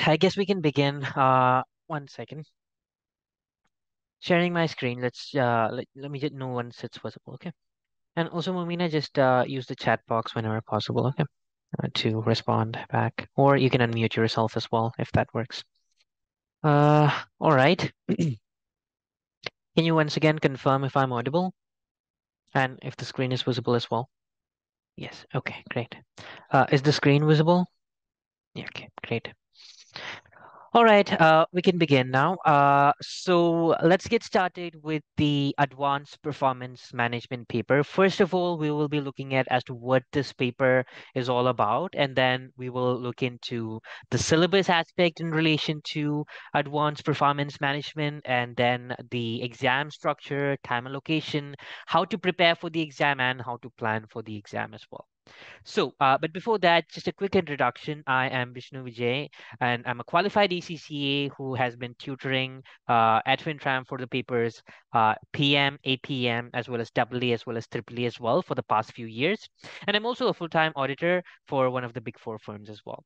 right, I guess we can begin. One second. Sharing my screen. Let's let me just know once it's visible, okay? And also, Momina, just use the chat box whenever possible, okay? To respond back, or you can unmute yourself as well if that works. All right. Can you once again confirm if I'm audible and if the screen is visible as well? Yes. Okay, great. Is the screen visible? Yeah, okay, great. All right, we can begin now. So let's get started with the Advanced Performance Management paper. First of all, we will be looking at as to what this paper is all about, and then we will look into the syllabus aspect in relation to Advanced Performance Management, and then the exam structure, time allocation, how to prepare for the exam, and how to plan for the exam as well. So, but before that, just a quick introduction. I am Vishnu Vijay, and I'm a qualified ACCA who has been tutoring at FinTram for the papers PM, APM, as well as AA, as well as AAA as well for the past few years. And I'm also a full-time auditor for one of the big four firms as well.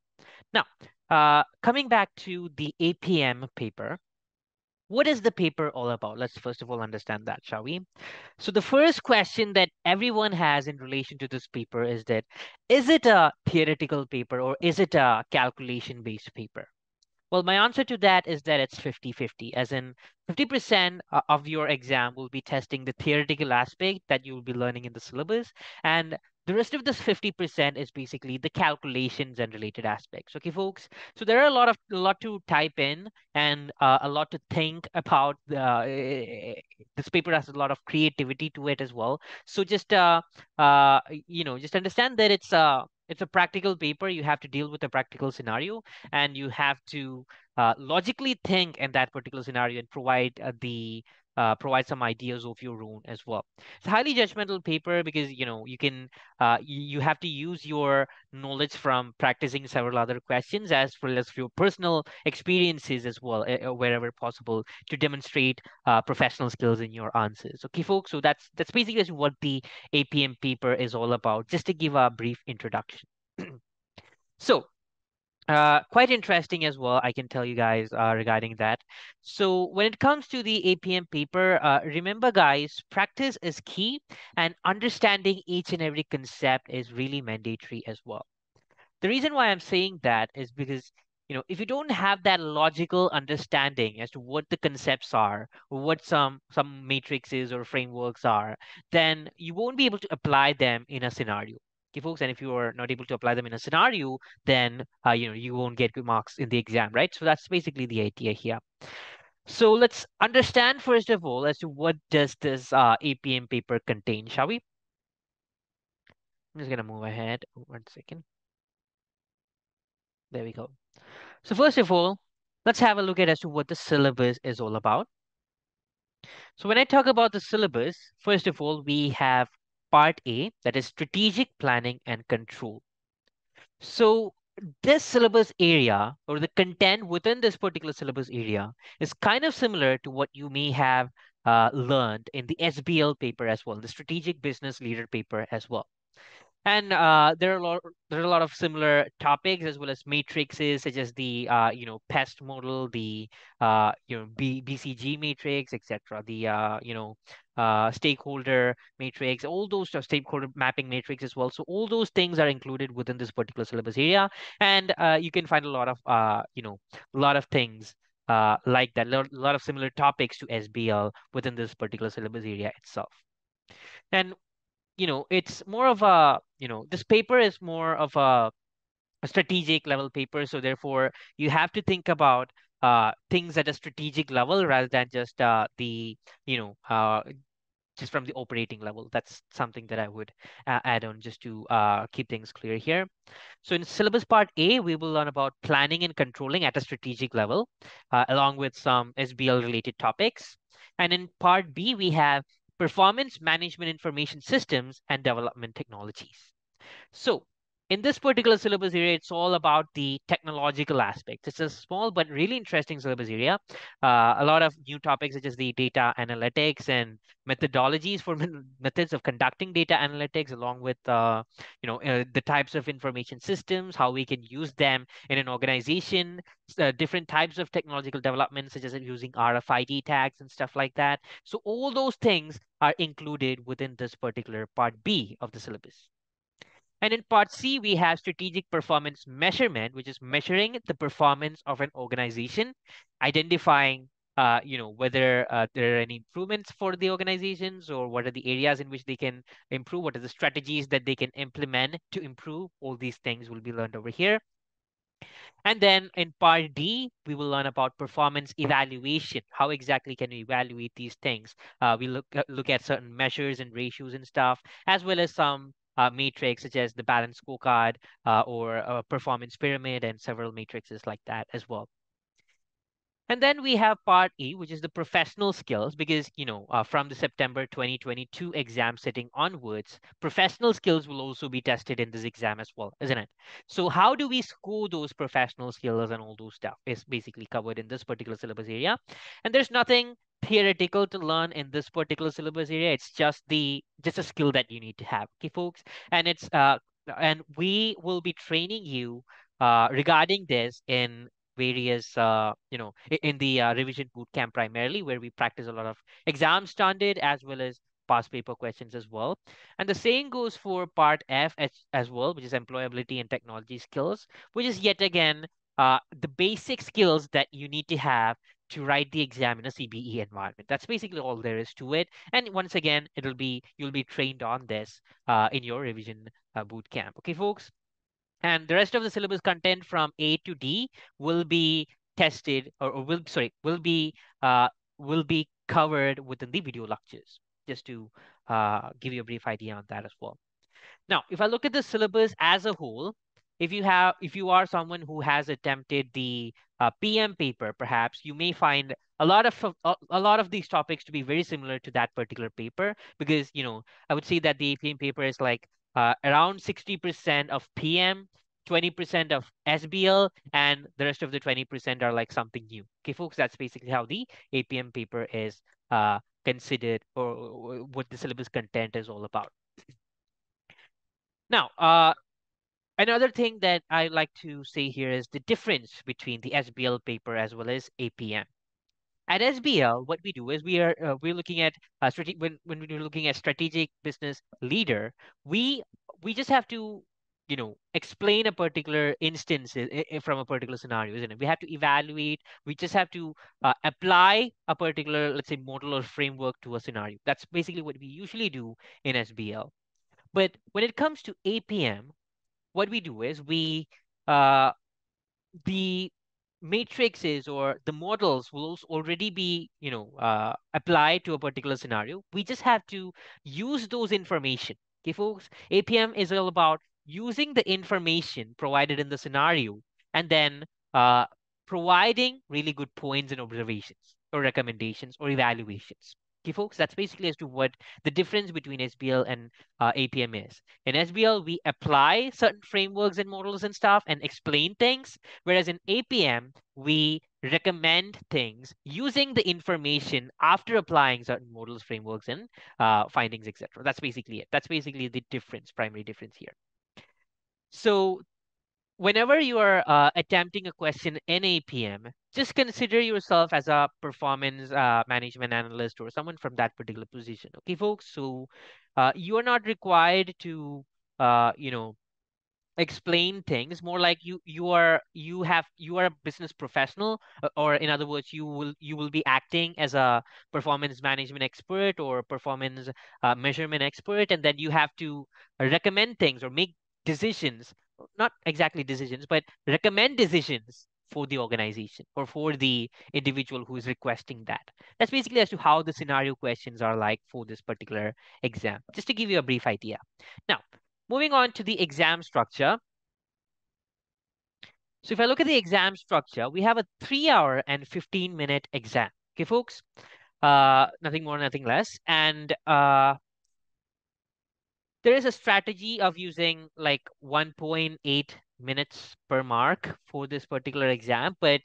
Now, coming back to the APM paper, what is the paper all about? Let's first of all understand that, shall we? So the first question that everyone has in relation to this paper is that, is it a theoretical paper or is it a calculation-based paper? Well, my answer to that is that it's 50-50, as in 50% of your exam will be testing the theoretical aspect that you will be learning in the syllabus, and the rest of this 50% is basically the calculations and related aspects. Okay, folks. So there are a lot to type in and a lot to think about. This paper has a lot of creativity to it as well. So just you know, just understand that it's a practical paper. You have to deal with a practical scenario, and you have to logically think in that particular scenario and provide provide some ideas of your own as well. It's a highly judgmental paper because, you know, you can you have to use your knowledge from practicing several other questions as well as your personal experiences as well, wherever possible, to demonstrate professional skills in your answers. Okay, folks. So that's basically what the APM paper is all about. Just to give a brief introduction. So. Quite interesting as well, I can tell you guys regarding that. So when it comes to the APM paper, remember guys, practice is key, and understanding each and every concept is really mandatory as well. The reason why I'm saying that is because, you know, if you don't have that logical understanding as to what the concepts are, or what some matrices or frameworks are, then you won't be able to apply them in a scenario. Folks, and if you are not able to apply them in a scenario, then you know, you won't get good marks in the exam, right? So that's basically the idea here. So let's understand first of all as to what does this APM paper contain, shall we? I'm just gonna move ahead one second. There we go. So first of all, let's have a look at as to what the syllabus is all about. So when I talk about the syllabus, first of all, we have Part A, that is strategic planning and control. So this syllabus area, or the content within this particular syllabus area, is kind of similar to what you may have learned in the SBL paper as well, the strategic business leader paper as well. And there are a lot of similar topics as well as matrices, such as the you know, PEST model, the you know, BCG matrix, etc. The you know, stakeholder matrix, all those stakeholder mapping matrix as well. So all those things are included within this particular syllabus area, and you can find a lot of you know, a lot of things like that, a lot of similar topics to SBL within this particular syllabus area itself. And you know, it's more of a, you know, this paper is more of a strategic level paper. So therefore, you have to think about things at a strategic level rather than just the, you know, just from the operating level. That's something that I would add on just to keep things clear here. So in syllabus part A, we will learn about planning and controlling at a strategic level, along with some SBL related topics. And in part B, we have performance management information systems and development technologies. So In this particular syllabus area, it's all about the technological aspect. It's a small but really interesting syllabus area. A lot of new topics such as the data analytics and methodologies for methods of conducting data analytics, along with the types of information systems, how we can use them in an organization, different types of technological developments such as using RFID tags and stuff like that. So all those things are included within this particular part B of the syllabus. And in part C, we have strategic performance measurement, which is measuring the performance of an organization, identifying, whether there are any improvements for the organizations, or what are the areas in which they can improve, what are the strategies that they can implement to improve. All these things will be learned over here. And then in part D, we will learn about performance evaluation. How exactly can we evaluate these things? We look at certain measures and ratios and stuff, as well as some matrix such as the balance scorecard or a performance pyramid and several matrices like that as well. And then we have part E, which is the professional skills, because, from the September 2022 exam sitting onwards, professional skills will also be tested in this exam as well, isn't it? So how do we score those professional skills and all those stuff is basically covered in this particular syllabus area. And there's nothing theoretical to learn in this particular syllabus area. It's just a skill that you need to have, okay, folks? And it's and we will be training you regarding this in various, in the revision bootcamp primarily, where we practice a lot of exam standard as well as past paper questions as well. And the same goes for part F as well, which is employability and technology skills, which is yet again the basic skills that you need to have to write the exam in a CBE environment. That's basically all there is to it. And once again, you'll be trained on this in your revision bootcamp. Okay, folks? And the rest of the syllabus content from A to D will be tested, will be covered within the video lectures, just to give you a brief idea on that as well. Now, if I look at the syllabus as a whole, if you are someone who has attempted the PM paper, perhaps you may find a lot of these topics to be very similar to that particular paper, because I would say that the APM paper is like around 60% of PM, 20% of SBL, and the rest of the 20% are like something new. Okay, folks, that's basically how the APM paper is considered, or what the syllabus content is all about. Now, another thing that I like to say here is the difference between the SBL paper as well as APM. At SBL, what we do is we're looking at when we're looking at strategic business leader, we just have to explain a particular instance from a particular scenario, isn't it? We have to evaluate. We just have to apply a particular, let's say, model or framework to a scenario. That's basically what we usually do in SBL. But when it comes to APM, what we do is the matrices or the models will also already be applied to a particular scenario. We just have to use those information. Okay, folks, APM is all about using the information provided in the scenario and then providing really good points and observations or recommendations or evaluations. Okay, folks, that's basically as to what the difference between SBL and APM is. In SBL, we apply certain frameworks and models and stuff and explain things, whereas in APM, we recommend things using the information after applying certain models, frameworks, and findings, etc. That's basically it. That's basically the difference, primary difference here. So whenever you are attempting a question in APM, just consider yourself as a performance management analyst or someone from that particular position. Okay, folks? So you are not required to, explain things. More like you are a business professional, or in other words, you will be acting as a performance management expert or performance measurement expert, and then you have to recommend things or make decisions. Not exactly decisions, but recommend decisions for the organization or for the individual who is requesting that. That's basically as to how the scenario questions are like for this particular exam, just to give you a brief idea. Now, moving on to the exam structure. So if I look at the exam structure, we have a 3-hour and 15-minute exam. Okay, folks, nothing more, nothing less. And there is a strategy of using like 1.8 minutes per mark for this particular exam. But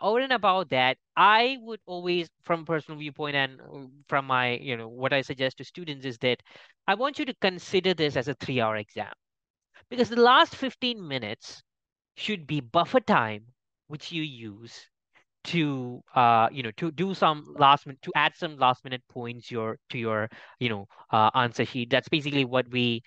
over and about that, I would always, from personal viewpoint and from my, you know, what I suggest to students is that I want you to consider this as a 3-hour exam, because the last 15 minutes should be buffer time, which you use to, you know, to do some last minute, to add some last minute points to your, you know, answer sheet. That's basically what we,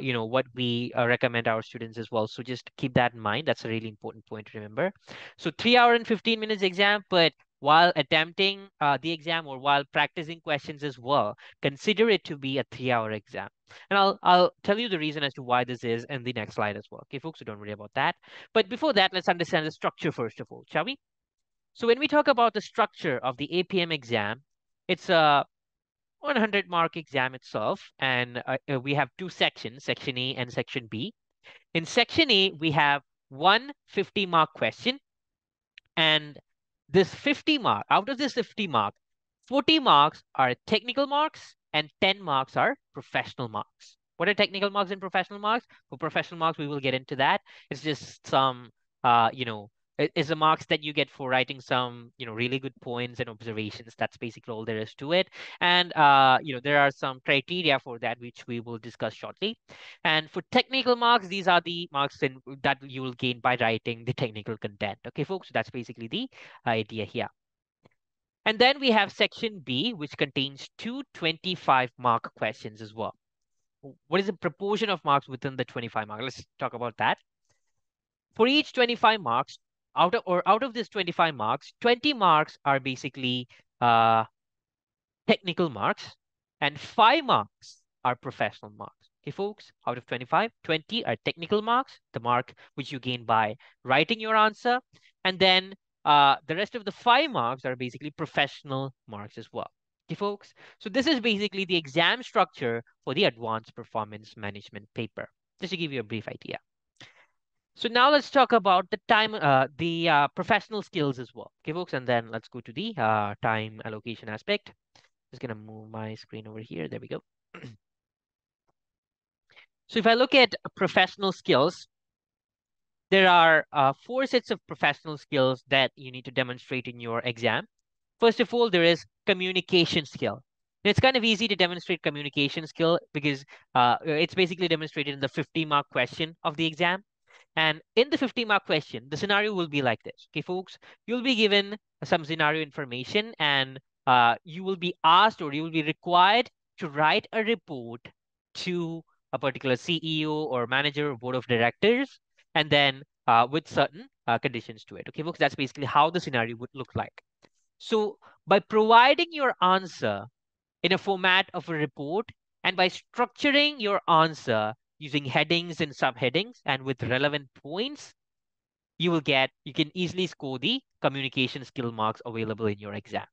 you know, what we recommend our students as well. So just keep that in mind. That's a really important point to remember. So 3-hour and 15 minutes exam, but while attempting the exam or while practicing questions as well, consider it to be a 3-hour exam. And I'll tell you the reason as to why this is in the next slide as well. Okay, folks, so don't worry about that. But before that, let's understand the structure first of all, shall we? So when we talk about the structure of the APM exam, it's a 100 mark exam itself. And we have two sections, section A and section B. In section A, we have one 50 mark question, and this 50 mark, out of this 50 mark, 40 marks are technical marks and 10 marks are professional marks. What are technical marks and professional marks? For professional marks, we will get into that. It's just some, you know, it's the marks that you get for writing some, you know, really good points and observations. That's basically all there is to it. And, you know, there are some criteria for that, which we will discuss shortly. And for technical marks, these are the marks that you will gain by writing the technical content. Okay, folks, so that's basically the idea here. And then we have section B, which contains two 25 mark questions as well. What is the proportion of marks within the 25 mark? Let's talk about that. For each 25 marks, out of this 25 marks, 20 marks are basically technical marks and 5 marks are professional marks. Okay, folks, out of 25, 20 are technical marks, the mark which you gain by writing your answer. And then the rest of the 5 marks are basically professional marks as well. Okay, folks, so this is basically the exam structure for the Advanced Performance Management paper, just to give you a brief idea. So now let's talk about the time, professional skills as well. Okay, folks, and then let's go to the time allocation aspect. Just gonna move my screen over here. There we go. So if I look at professional skills, there are 4 sets of professional skills that you need to demonstrate in your exam. First of all, there is communication skill. It's kind of easy to demonstrate communication skill because it's basically demonstrated in the 50 mark question of the exam. And in the 50 mark question, the scenario will be like this. Okay, folks, you'll be given some scenario information and you will be asked or you will be required to write a report to a particular CEO or manager or board of directors, and then with certain conditions to it. Okay, folks, that's basically how the scenario would look like. So by providing your answer in a format of a report and by structuring your answer using headings and subheadings and with relevant points, you can easily score the communication skill marks available in your exam.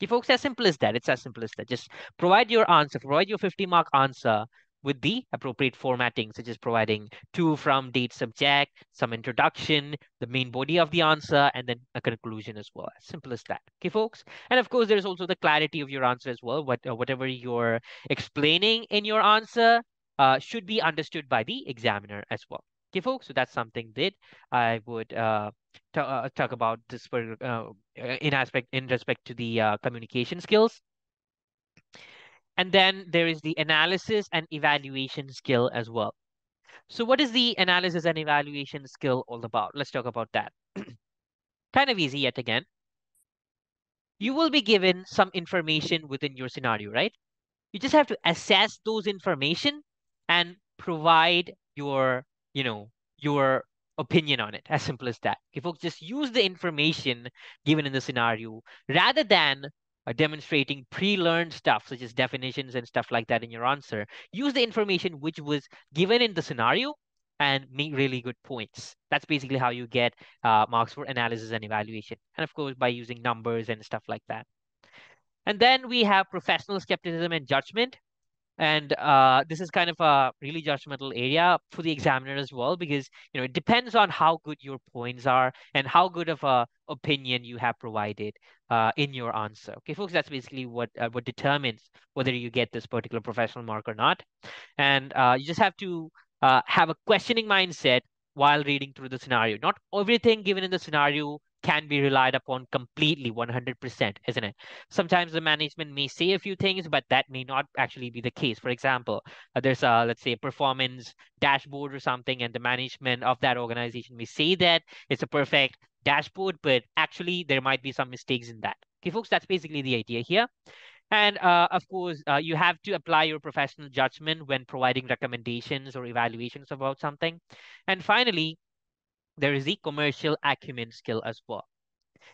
Okay, folks, as simple as that. It's as simple as that. Just provide your answer, provide your 50 mark answer with the appropriate formatting, such as providing to, from, date, subject, some introduction, the main body of the answer, and then a conclusion as well. As simple as that. Okay, folks. And of course, there's also the clarity of your answer as well. Whatever you're explaining in your answer should be understood by the examiner as well. Okay, folks, so that's something that I would talk about this for, in respect to the communication skills. And then there is the analysis and evaluation skill as well. So what is the analysis and evaluation skill all about? Let's talk about that. Kind of easy yet again. You will be given some information within your scenario, right? You just have to assess those information and provide your, you know, your opinion on it. As simple as that. Okay, folks, just use the information given in the scenario rather than demonstrating pre-learned stuff, such as definitions and stuff like that in your answer. Use the information which was given in the scenario and make really good points. That's basically how you get marks for analysis and evaluation. And of course, by using numbers and stuff like that. And then we have professional skepticism and judgment. And this is kind of a really judgmental area for the examiner as well, because, you know, it depends on how good your points are and how good of an opinion you have provided in your answer. Okay, folks, that's basically what determines whether you get this particular professional mark or not. And you just have to have a questioning mindset while reading through the scenario. Not everything given in the scenario can be relied upon completely, 100%, isn't it? Sometimes the management may say a few things, but that may not actually be the case. For example, there's a, let's say, a performance dashboard or something, and the management of that organization may say that it's a perfect dashboard, but actually there might be some mistakes in that. Okay, folks, that's basically the idea here. And of course, you have to apply your professional judgment when providing recommendations or evaluations about something. And finally, there is the commercial acumen skill as well.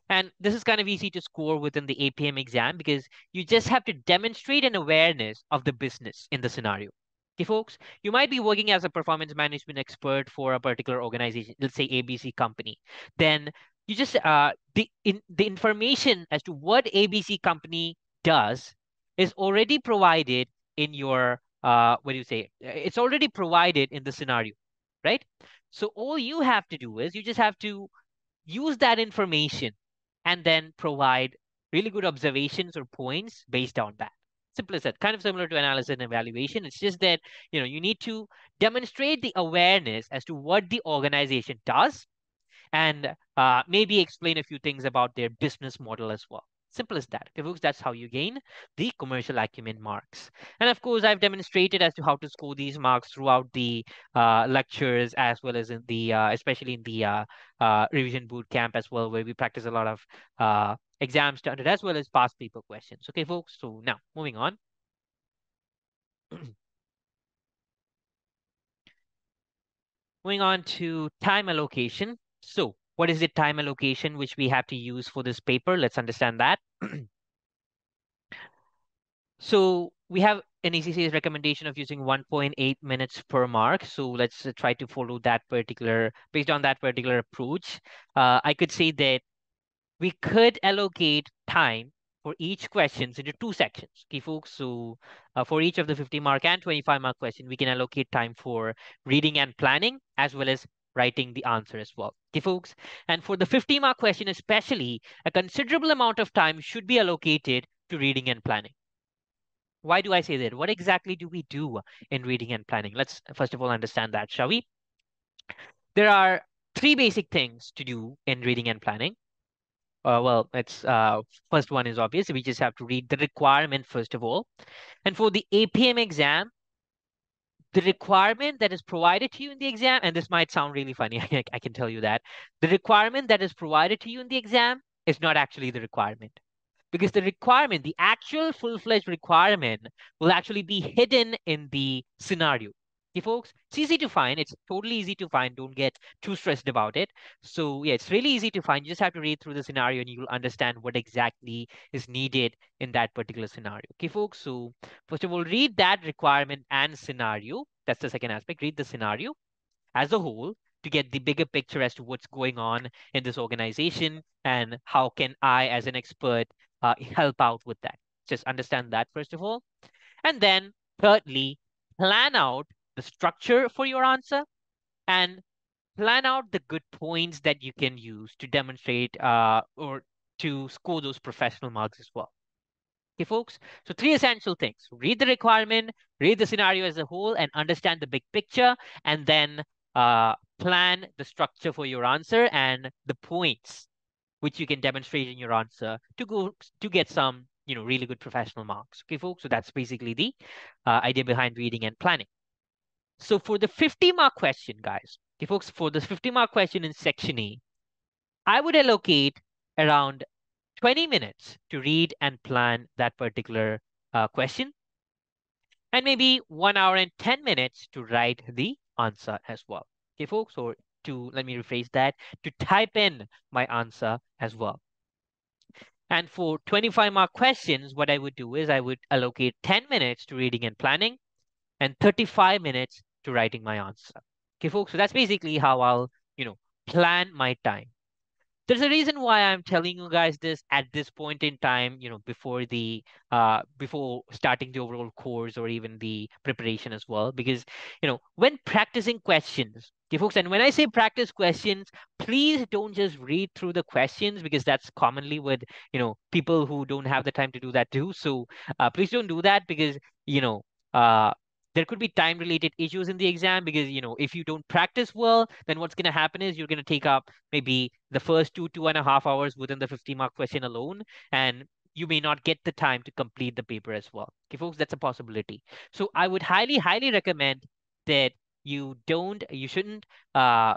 And this is kind of easy to score within the APM exam because you just have to demonstrate an awareness of the business in the scenario. Okay, folks, you might be working as a performance management expert for a particular organization, let's say ABC company. Then you just, the information as to what ABC company does is already provided in your, it's already provided in the scenario, right? So all you have to do is you just have to use that information and then provide really good observations or points based on that. Simple as that. Kind of similar to analysis and evaluation. It's just that, you know, you need to demonstrate the awareness as to what the organization does and maybe explain a few things about their business model as well. Simple as that. Okay, folks, that's how you gain the commercial acumen marks. And of course, I've demonstrated as to how to score these marks throughout the lectures, as well as in the, especially in the revision boot camp as well, where we practice a lot of exam standard as well as past paper questions. Okay, folks, so now moving on. Moving on to time allocation. So, what is the time allocation which we have to use for this paper? Let's understand that. So we have an ACCA's recommendation of using 1.8 minutes per mark. So let's try to follow that particular, based on that particular approach. I could say that we could allocate time for each question into two sections. Okay, folks. So for each of the 50 mark and 25 mark question, we can allocate time for reading and planning as well as writing the answer as well. Okay, folks. And for the 50 mark question especially, a considerable amount of time should be allocated to reading and planning. Why do I say that? What exactly do we do in reading and planning? Let's first of all understand that, shall we? There are three basic things to do in reading and planning. Well, it's first one is obvious. We just have to read the requirement first of all. And for the APM exam, the requirement that is provided to you in the exam, and this might sound really funny, I can tell you that, the requirement that is provided to you in the exam is not actually the requirement. Because the requirement, the actual full-fledged requirement will actually be hidden in the scenario. Okay, folks, it's easy to find. It's totally easy to find. Don't get too stressed about it. So yeah, it's really easy to find. You just have to read through the scenario and you'll understand what exactly is needed in that particular scenario. Okay, folks, so first of all, read that requirement and scenario. That's the second aspect. Read the scenario as a whole to get the bigger picture as to what's going on in this organization and how can I as an expert help out with that. Just understand that first of all. And then thirdly, plan out the structure for your answer and plan out the good points that you can use to demonstrate or to score those professional marks as well. Okay, folks, so three essential things: read the requirement, read the scenario as a whole, and understand the big picture, and then plan the structure for your answer and the points which you can demonstrate in your answer to go to get some, you know, really good professional marks. Okay, folks, so that's basically the idea behind reading and planning. So for the 50 mark question, guys, okay, folks, for this 50 mark question in section A, I would allocate around 20 minutes to read and plan that particular question, and maybe 1 hour and 10 minutes to write the answer as well. Okay, folks, or to, let me rephrase that, to type in my answer as well. And for 25 mark questions, what I would do is I would allocate 10 minutes to reading and planning and 35 minutes to writing my answer. Okay, folks, so that's basically how I'll, you know, plan my time. There's a reason why I'm telling you guys this at this point in time, you know, before the before starting the overall course or even the preparation as well, because, you know, when practicing questions, okay, folks, and when I say practice questions, please don't just read through the questions, because that's commonly what, you know, people who don't have the time to do that do. So please don't do that, because, you know, there could be time related issues in the exam, because, you know, if you don't practice well, then what's going to happen is you're going to take up maybe the first 2.5 hours within the 50-mark question alone, and you may not get the time to complete the paper as well. Okay, folks, that's a possibility. So I would highly, highly recommend that you shouldn't read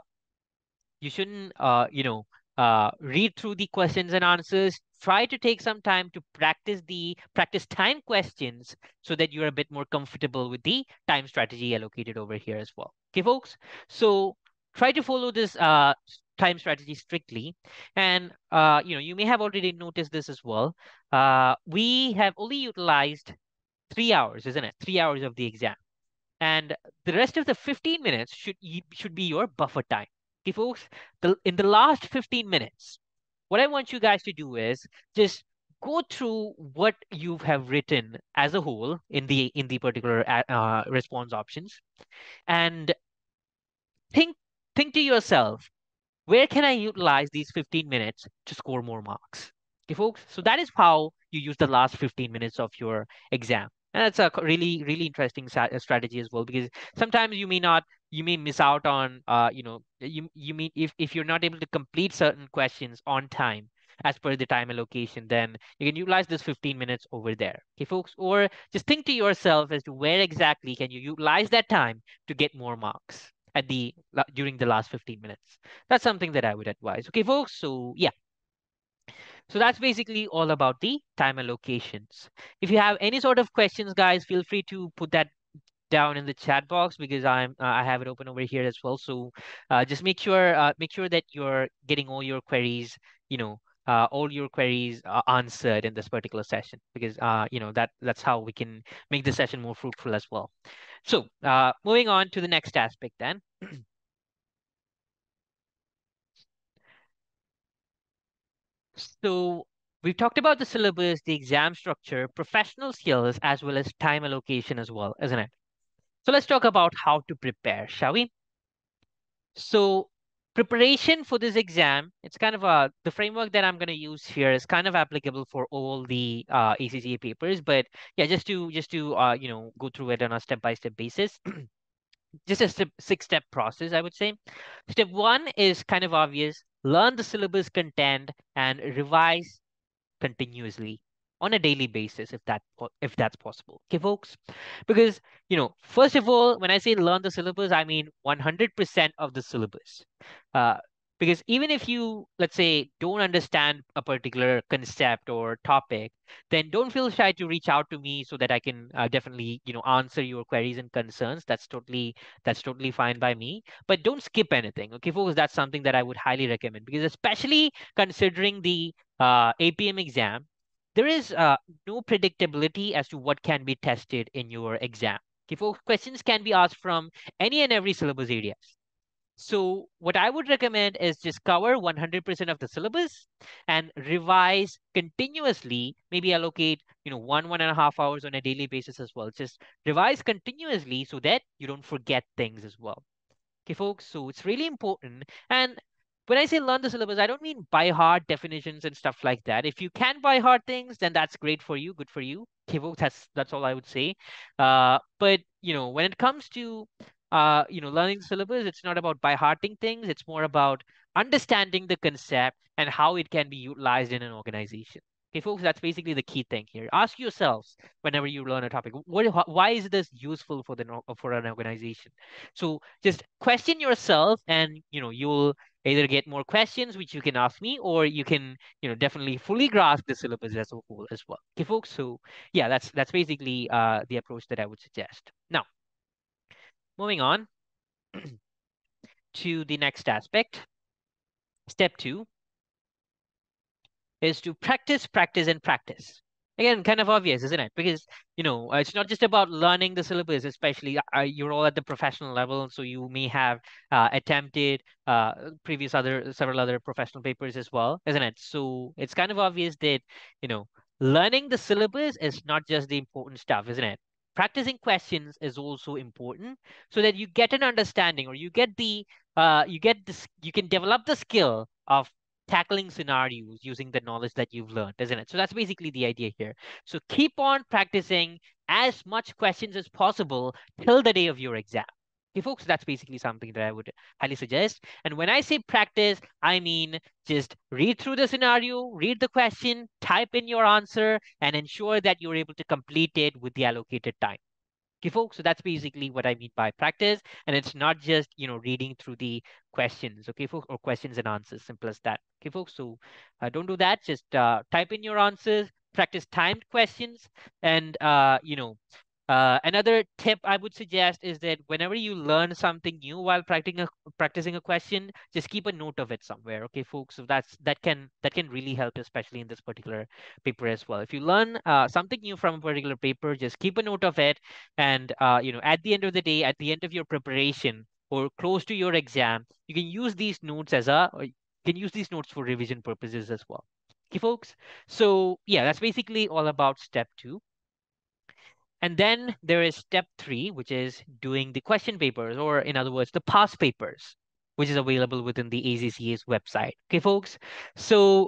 through the questions and answers. Try to take some time to practice the practice time questions, so that you're a bit more comfortable with the time strategy allocated over here as well. Okay, folks. So try to follow this time strategy strictly. And, you know, you may have already noticed this as well. We have only utilized 3 hours, isn't it? 3 hours of the exam. And the rest of the 15 minutes should be your buffer time. Okay, folks, in the last 15 minutes, what I want you guys to do is just go through what you have written as a whole in the particular response options, and think to yourself, where can I utilize these 15 minutes to score more marks? Okay, folks, so that is how you use the last 15 minutes of your exam. And that's a really, really interesting strategy as well, because sometimes you may miss out on, if you're not able to complete certain questions on time as per the time allocation, then you can utilize this 15 minutes over there. Okay, folks, or just think to yourself as to where exactly can you utilize that time to get more marks during the last 15 minutes. That's something that I would advise. Okay, folks, so yeah. So that's basically all about the time allocations. If you have any sort of questions, guys, feel free to put that down in the chat box, because I have it open over here as well. So just make sure that you're getting all your queries, you know, answered in this particular session, because you know, that's how we can make the session more fruitful as well. So moving on to the next aspect then. So we've talked about the syllabus, the exam structure, professional skills, as well as time allocation as well, isn't it? So let's talk about how to prepare, shall we? So preparation for this exam, it's kind of the framework that I'm going to use here is kind of applicable for all the ACCA papers, but yeah, just to you know, go through it on a step-by-step basis. Just a six-step process, I would say. Step one is kind of obvious. Learn the syllabus content and revise continuously on a daily basis, if that's possible. Okay, folks, because, you know, first of all, when I say learn the syllabus, I mean 100% of the syllabus. Because even if you, let's say, don't understand a particular concept or topic, then don't feel shy to reach out to me so that I can definitely, you know, answer your queries and concerns. That's totally fine by me. But don't skip anything, okay, folks? That's something that I would highly recommend, because especially considering the APM exam, there is no predictability as to what can be tested in your exam. Okay, folks, questions can be asked from any and every syllabus areas. So what I would recommend is just cover 100% of the syllabus and revise continuously, maybe allocate, you know, 1.5 hours on a daily basis as well. Just revise continuously so that you don't forget things as well. Okay, folks, so it's really important. And when I say learn the syllabus, I don't mean by heart definitions and stuff like that. If you can by heart things, then that's great for you, good for you. Okay, folks, that's all I would say. But, you know, when it comes to learning the syllabus, it's not about by-hearting things. It's more about understanding the concept and how it can be utilized in an organization. Okay, folks, that's basically the key thing here. Ask yourselves whenever you learn a topic, why is this useful for an organization? So just question yourself, and, you know, you'll either get more questions, which you can ask me, or you can, you know, definitely fully grasp the syllabus as a whole as well. Okay, folks, so yeah, that's basically the approach that I would suggest. Now, moving on to the next aspect. Step two is to practice, practice, and practice. Again, kind of obvious, isn't it? Because, you know, it's not just about learning the syllabus, especially you're all at the professional level. So you may have attempted previous several other professional papers as well, isn't it? So it's kind of obvious that, you know, learning the syllabus is not just the important stuff, isn't it? Practicing questions is also important so that you get an understanding, or you can develop the skill of tackling scenarios using the knowledge that you've learned, isn't it? So that's basically the idea here. So keep on practicing as much questions as possible till the day of your exam. Okay, folks, that's basically something that I would highly suggest. And when I say practice, I mean just read through the scenario, read the question, type in your answer, and ensure that you're able to complete it with the allocated time. Okay, folks, so that's basically what I mean by practice. And it's not just, you know, reading through the questions, okay, folks, or questions and answers, simple as that. Okay, folks, so don't do that. Just type in your answers, practice timed questions. And, you know, another tip I would suggest is that whenever you learn something new while practicing a question, just keep a note of it somewhere. Okay, folks, so that can really help, especially in this particular paper as well. If you learn something new from a particular paper, just keep a note of it. And, you know, at the end of the day, at the end of your preparation or close to your exam, you can use these notes for revision purposes as well. Okay, folks. So yeah, that's basically all about step 2. And then there is step 3, which is doing the question papers, or in other words, the past papers, which is available within the ACCA's website. Okay, folks. So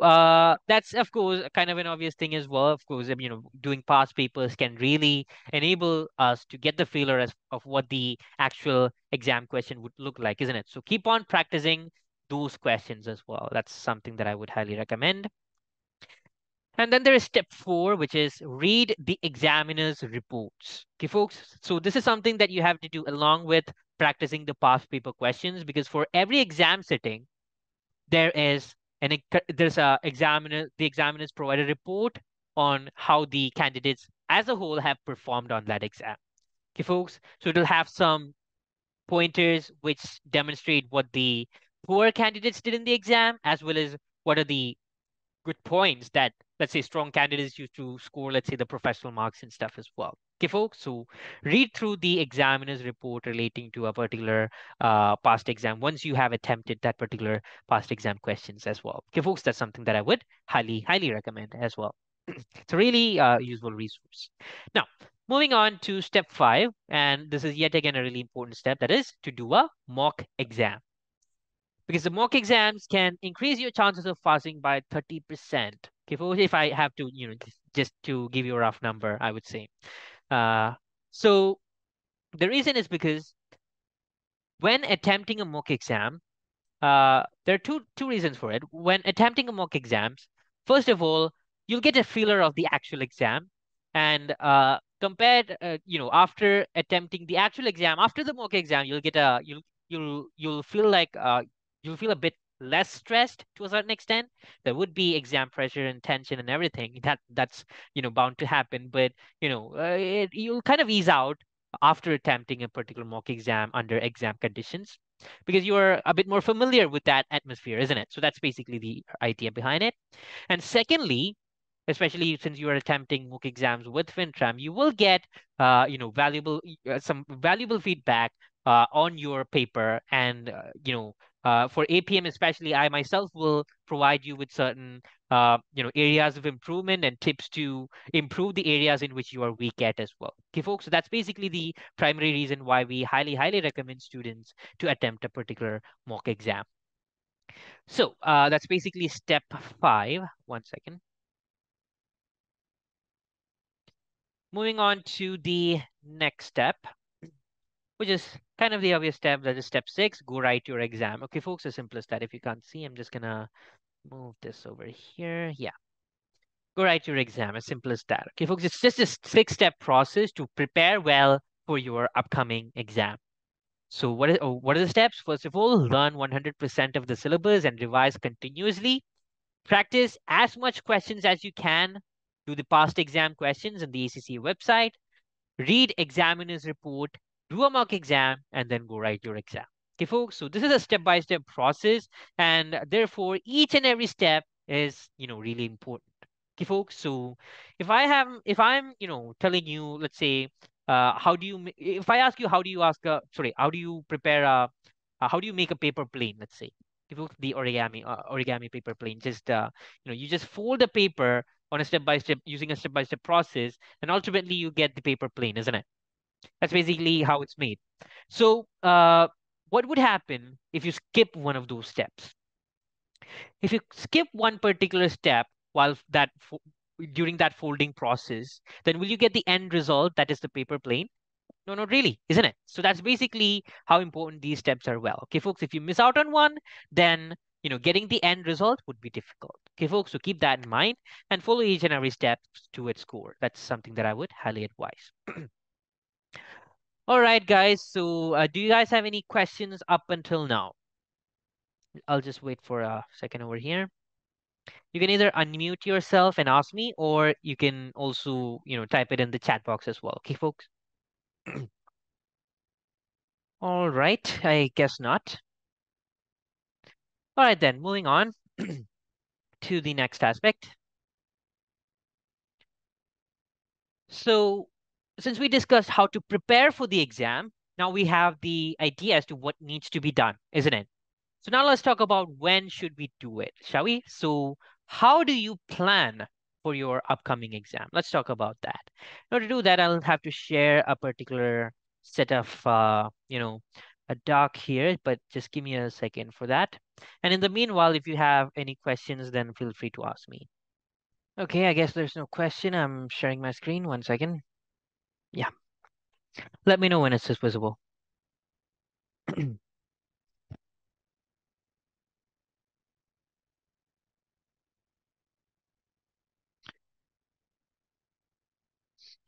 that's, of course, kind of an obvious thing as well. Of course, you know, doing past papers can really enable us to get the feeler of what the actual exam question would look like, isn't it? So keep on practicing those questions as well. That's something that I would highly recommend. And then there is step 4, which is read the examiner's reports. Okay, folks. So this is something that you have to do along with practicing the past paper questions, because for every exam sitting, the examiner's provided report on how the candidates as a whole have performed on that exam. Okay, folks. So it'll have some pointers which demonstrate what the poor candidates did in the exam, as well as what are the good points that, let's say, strong candidates used to score, let's say, the professional marks and stuff as well. Okay, folks, so read through the examiner's report relating to a particular past exam once you have attempted that particular past exam questions as well. Okay, folks, that's something that I would highly recommend as well. It's a really useful resource. Now, moving on to step 5, and this is yet again a really important step, that is to do a mock exam. Because the mock exams can increase your chances of passing by 30%. Okay, if I have to, you know, just to give you a rough number, I would say. So the reason is because when attempting a mock exam, there are two reasons for it. When attempting a mock exams, first of all, you'll get a feeler of the actual exam, and compared, you know, after attempting the actual exam, after the mock exam, you'll feel like you'll feel a bit less stressed to a certain extent. There would be exam pressure and tension and everything that's, you know, bound to happen. But, you know, you'll kind of ease out after attempting a particular mock exam under exam conditions, because you are a bit more familiar with that atmosphere, isn't it? So that's basically the idea behind it. And secondly, especially since you are attempting mock exams with FinTram, you will get, you know, some valuable feedback on your paper. And, you know, for APM especially, I myself will provide you with certain, you know, areas of improvement and tips to improve the areas in which you are weak at as well. Okay, folks, so that's basically the primary reason why we highly recommend students to attempt a particular mock exam. So that's basically step 5. One second. Moving on to the next step, which is kind of the obvious step, that is step 6, go write your exam. Okay, folks, as simple as that. If you can't see, I'm just going to move this over here. Yeah. Go write your exam, as simple as that. Okay, folks, it's just a 6-step process to prepare well for your upcoming exam. So what are the steps? First of all, learn 100% of the syllabus and revise continuously. Practice as much questions as you can. Do the past exam questions on the ACCA website. Read examiner's report. Do a mock exam, and then go write your exam. Okay, folks, so this is a step-by-step process, and therefore each and every step is, you know, really important. folks. So if I'm telling you, let's say, how do you prepare a, how do you make a paper plane? Let's say if you look at the origami paper plane, just you just fold the paper on a step-by-step, using a step-by-step process, and ultimately you get the paper plane, isn't it? That's basically how it's made. So what would happen if you skip one of those steps? If you skip one particular step while during that folding process, then will you get the end result that is the paper plane? No, not really, isn't it? So that's basically how important these steps are. Well, okay, folks, if you miss out on one, then getting the end result would be difficult. Okay, folks, so keep that in mind and follow each and every step to its core. That's something that I would highly advise. All right, guys. So do you guys have any questions up until now? I'll just wait for a second over here. You can either unmute yourself and ask me, or you can also, type it in the chat box as well. Okay, folks. All right. I guess not. All right, then moving on to the next aspect. So since we discussed how to prepare for the exam, now we have the idea as to what needs to be done, isn't it? So now let's talk about when should we do it, shall we? So how do you plan for your upcoming exam? Let's talk about that. In order to do that, I'll have to share a particular set of, a doc here, but just give me a second for that. And in the meanwhile, if you have any questions, then feel free to ask me. Okay, I guess there's no question. I'm sharing my screen. One second. Yeah. Let me know when it's visible.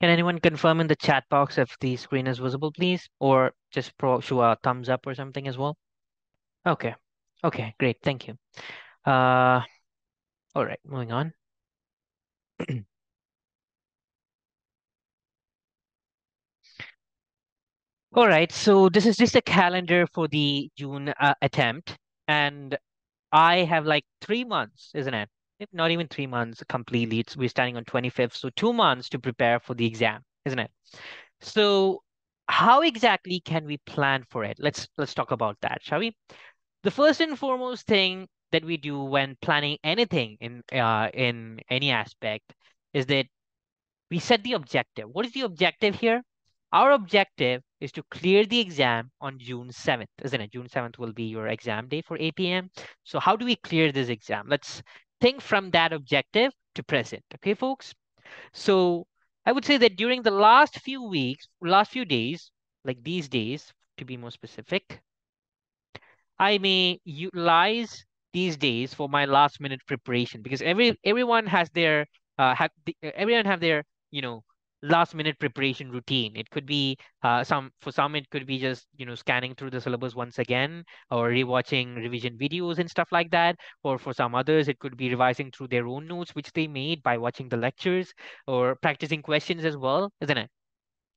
Can anyone confirm in the chat box if the screen is visible, please? Or just show a thumbs up or something as well? Okay. Okay, great. Thank you. All right, moving on. All right, so this is just a calendar for the June attempt. And I have like 3 months, isn't it? Not even 3 months completely. We're starting on 25th. So 2 months to prepare for the exam, isn't it? So how exactly can we plan for it? Let's talk about that, shall we? The first and foremost thing that we do when planning anything in any aspect is that we set the objective. What is the objective here? Our objective is to clear the exam on June 7th, isn't it? June 7th will be your exam day for APM. So how do we clear this exam? Let's think from that objective to present. Okay, folks. So I would say that during the last few weeks, last few days, like these days, to be more specific, I may utilize these days for my last minute preparation, because everyone has their everyone have their last minute preparation routine. It could be for some it could be just scanning through the syllabus once again, or rewatching revision videos and stuff like that. Or for some others, it could be revising through their own notes which they made by watching the lectures, or practicing questions as well, isn't it?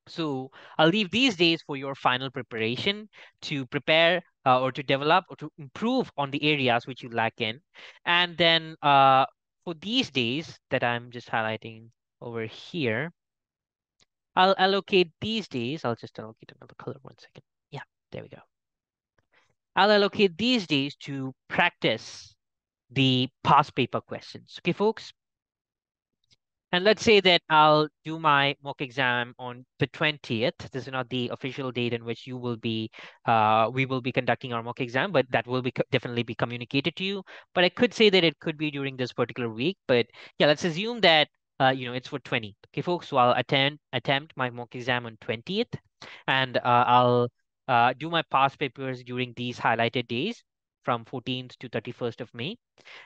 So I'll leave these days for your final preparation to prepare or to develop or to improve on the areas which you lack in. And then for these days that I'm just highlighting over here, I'll allocate these days. I'll just allocate another color, one second. Yeah, there we go. I'll allocate these days to practice the past paper questions. Okay, folks. And let's say that I'll do my mock exam on the 20th. This is not the official date in which you will be, we will be conducting our mock exam, but that will be definitely be communicated to you. But I could say that it could be during this particular week. But yeah, let's assume that it's for 20th. Okay, folks, so I'll attempt my mock exam on 20th, and I'll do my past papers during these highlighted days from 14th to 31st of May.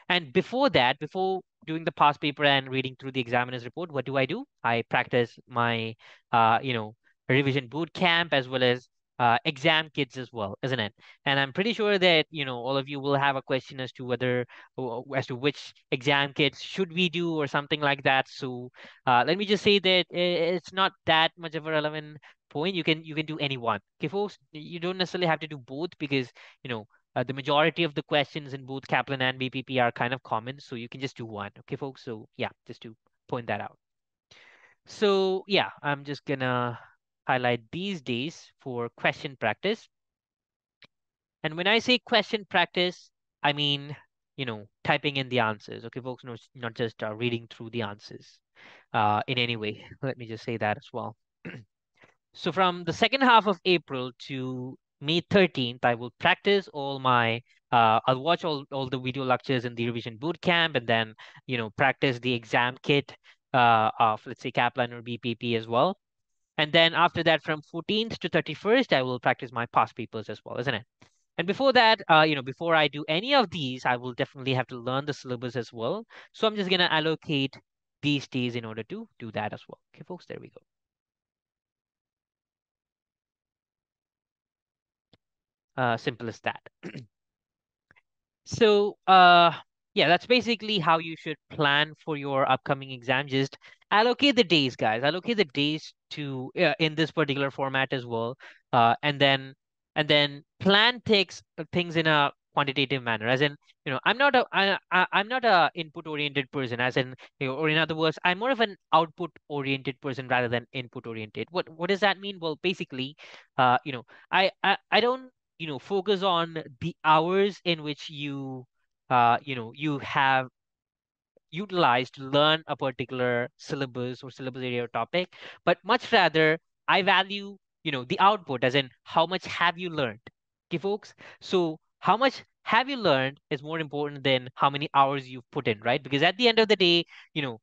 And before that, before doing the past paper and reading through the examiner's report, what do? I practice my, revision boot camp as well as exam kits as well, isn't it? And I'm pretty sure that all of you will have a question as to whether which exam kits should we do or something like that. So let me just say that it's not that much of a relevant point. You can do any one. Okay, folks, you don't necessarily have to do both, because The majority of the questions in both Kaplan and BPP are kind of common, so you can just do one. Okay, folks. So yeah, just to point that out. So yeah, I'm just gonna highlight these days for question practice. And when I say question practice, I mean, you know, typing in the answers. Okay, folks, no, not just reading through the answers in any way. Let me just say that as well. So from the second half of April to May 13th, I will practice all my, I'll watch all the video lectures in the revision bootcamp, and then, you know, practice the exam kit of, let's say, Kaplan or BPP as well. And then after that, from 14th to 31st, I will practice my past papers as well, isn't it? And before that, you know, before I do any of these, I will definitely have to learn the syllabus as well. So I'm just going to allocate these days in order to do that as well. Okay, folks, there we go. Simple as that. So, yeah, that's basically how you should plan for your upcoming exam. Just allocate the days, guys. Allocate the days to in this particular format as well, and then plan things in a quantitative manner. As in, you know, I'm not a input oriented person. As in, you know, or in other words, I'm more of an output oriented person rather than input oriented. What does that mean? Well, basically, you know, I don't, you know, focus on the hours in which you you know, you have utilized to learn a particular syllabus or syllabus area or topic, but much rather I value, you know, the output, as in how much have you learned. Okay, folks? So how much have you learned is more important than how many hours you've put in, right? Because at the end of the day, you know,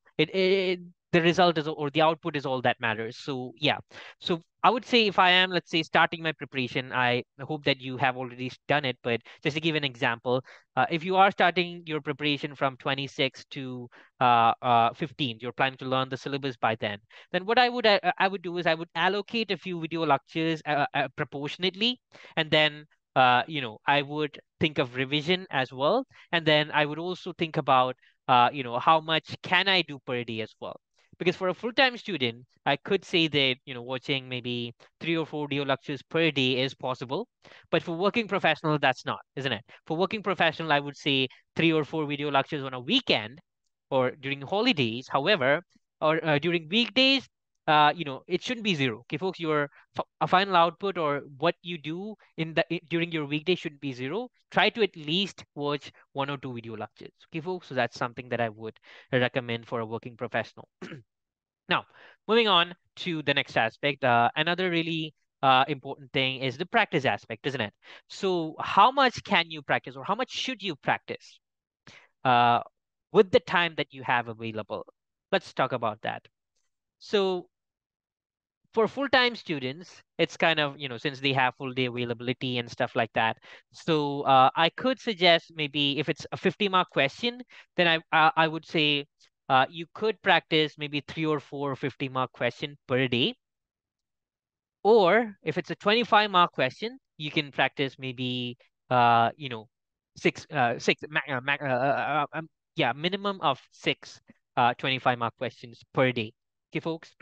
the result is, or the output is all that matters. So yeah, so I would say if I am, let's say, starting my preparation, I hope that you have already done it, but just to give an example, if you are starting your preparation from 26 to 15, you're planning to learn the syllabus by then what I would do is I would allocate a few video lectures proportionately, and then you know, I would think of revision as well, and then I would also think about you know, how much can I do per day as well. Because for a full-time student, I could say that, you know, watching maybe 3 or 4 video lectures per day is possible. But for working professional, that's not, isn't it? For working professional, I would say 3 or 4 video lectures on a weekend or during holidays. However, or during weekdays, you know, it shouldn't be zero. Okay, folks, your final output or what you do in the during your weekday shouldn't be zero. Try to at least watch 1 or 2 video lectures. Okay, folks, so that's something that I would recommend for a working professional. Now, moving on to the next aspect, another really important thing is the practice aspect, isn't it? So how much can you practice, or how much should you practice with the time that you have available? Let's talk about that. So for full-time students, it's kind of, you know, since they have full day availability and stuff like that. So I could suggest maybe if it's a 50-mark question, then I would say you could practice maybe 3 or 4 50-mark question per day. Or if it's a 25-mark question, you can practice maybe, you know, minimum of 6 25-mark questions per day. Okay, folks.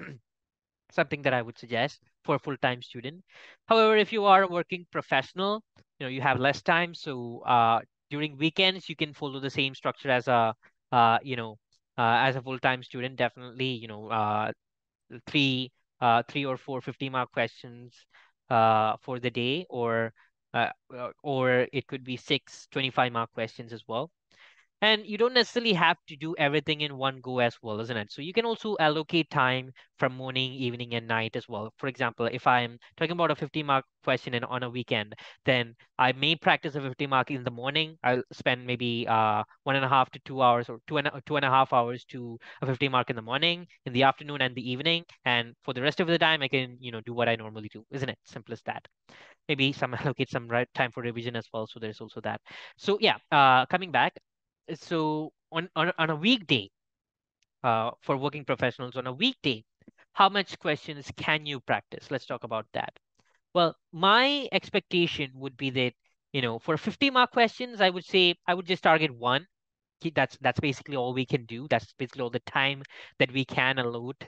Something that I would suggest for a full-time student. However, if you are a working professional, you know, you have less time. So during weekends, you can follow the same structure as a, you know, as a full-time student. Definitely, you know, 3 or 4 50-mark questions for the day, or it could be 6 25-mark questions as well. And you don't necessarily have to do everything in one go as well, isn't it? So you can also allocate time from morning, evening, and night as well. For example, if I'm talking about a 50-mark question on a weekend, then I may practice a 50-mark in the morning. I'll spend maybe 1.5 to 2 hours, or 2.5 hours to a 50-mark in the morning, in the afternoon, and the evening. And for the rest of the time, I can, you know, do what I normally do, isn't it? Simple as that. Maybe some allocate some time for revision as well. So there's also that. So yeah, coming back. So on a weekday, for working professionals, on a weekday, how much questions can you practice? Let's talk about that. Well, my expectation would be that, you know, for 50-mark questions, I would say I would just target 1. That's basically all we can do. That's basically all the time that we can allot,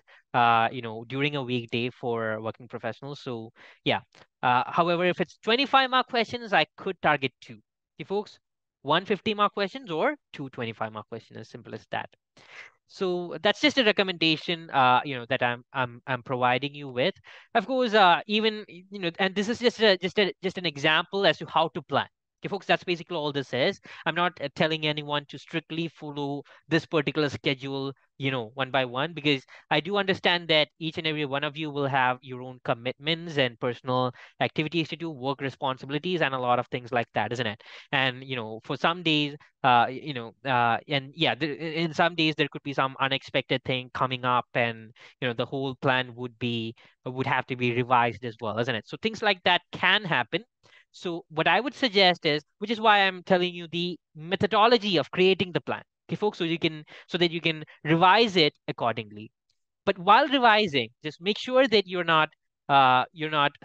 you know, during a weekday for working professionals. So yeah. However, if it's 25-mark questions, I could target 2. Okay, folks, 150 mark questions or 225 mark questions, as simple as that. So that's just a recommendation, that I'm providing you with. Of course, even and this is just an example as to how to plan. Okay, folks, that's basically all this is. I'm not telling anyone to strictly follow this particular schedule, one by one, because I do understand that each and every one of you will have your own commitments and personal activities to do, work responsibilities, and a lot of things like that, isn't it? And, for some days, and yeah, in some days there could be some unexpected thing coming up, and, the whole plan would have to be revised as well, isn't it? So things like that can happen. So what I would suggest is, which is why I'm telling you the methodology of creating the plan, okay, folks, so that you can revise it accordingly. But while revising, just make sure that you're not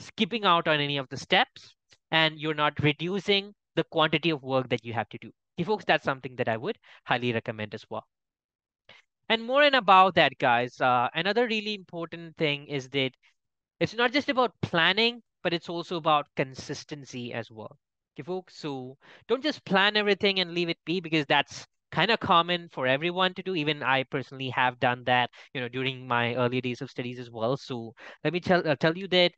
skipping out on any of the steps, and you're not reducing the quantity of work that you have to do. Okay, folks, that's something that I would highly recommend as well. And more and about that, guys, another really important thing is that it's not just about planning, but it's also about consistency as well. Okay, folks, so don't just plan everything and leave it be, because that's kind of common for everyone to do. Even I personally have done that, during my early days of studies as well. So let me tell you that,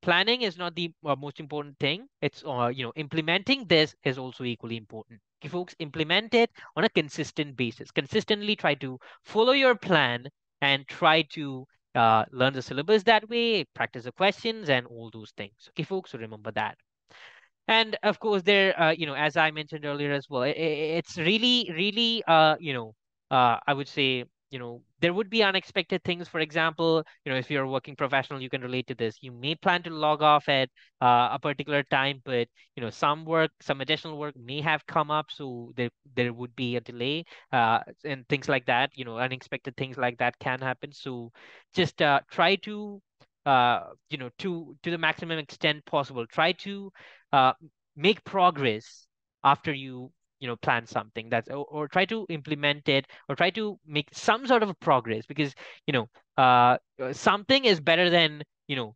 planning is not the most important thing. It's, implementing this is also equally important. Okay, folks, implement it on a consistent basis. Consistently try to follow your plan and try to learn the syllabus that way, practice the questions and all those things. Okay, folks, so remember that. And of course, there, as I mentioned earlier as well, it's really, really, I would say, there would be unexpected things. For example, if you're a working professional, you can relate to this. You may plan to log off at a particular time, but some additional work may have come up, so there would be a delay and things like that. Unexpected things like that can happen. So just try to, to the maximum extent possible, try to make progress after you plan something or try to implement it, or try to make some sort of a progress, because, something is better than,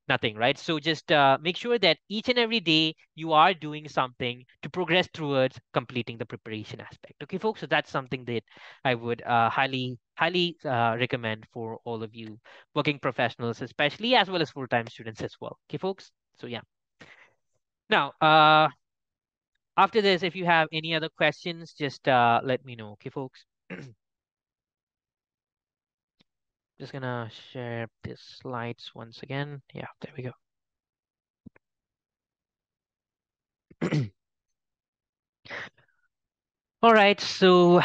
nothing, right? So just make sure that each and every day you are doing something to progress towards completing the preparation aspect. Okay, folks, so that's something that I would highly, highly recommend for all of you working professionals, especially, as well as full-time students as well. Okay, folks, so yeah. Now, after this, if you have any other questions, just let me know. Okay, folks. Just gonna share these slides once again. Yeah, there we go. All right, so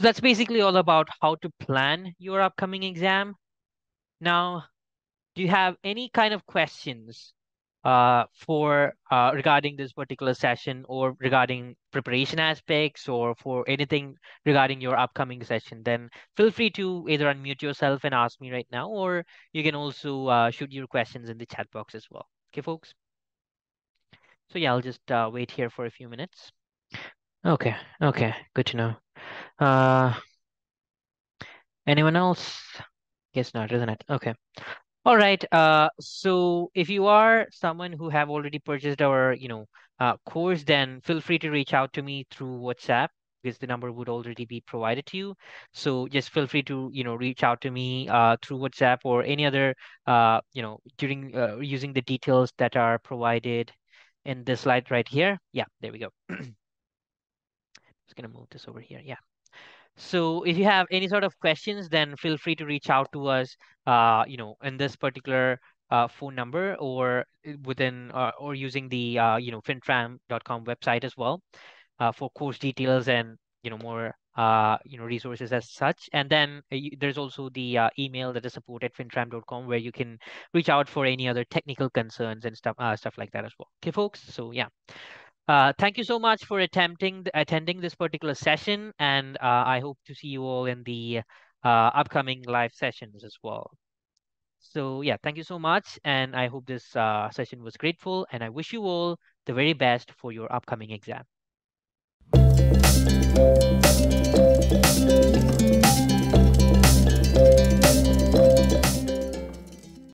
that's basically all about how to plan your upcoming exam. Now, do you have any kind of questions for regarding this particular session, or regarding preparation aspects, or for anything regarding your upcoming session? Then feel free to either unmute yourself and ask me right now, or you can also shoot your questions in the chat box as well. Okay, folks. So yeah, I'll just wait here for a few minutes. Okay, good to know. Anyone else? Guess not, isn't it? Okay. All right. So if you are someone who have already purchased our, course, then feel free to reach out to me through WhatsApp, because the number would already be provided to you. So just feel free to, reach out to me through WhatsApp or any other, during using the details that are provided in this slide right here. Yeah, there we go. Just gonna move this over here. Yeah. So if you have any sort of questions, then feel free to reach out to us, in this particular phone number, or within or using the, fintram.com website as well, for course details and, more, resources as such. And then there's also the email that is support@fintram.com, where you can reach out for any other technical concerns and stuff like that as well. Okay, folks. So yeah. Thank you so much for attending this particular session, and I hope to see you all in the upcoming live sessions as well. So yeah, thank you so much, and I hope this session was grateful, and I wish you all the very best for your upcoming exam.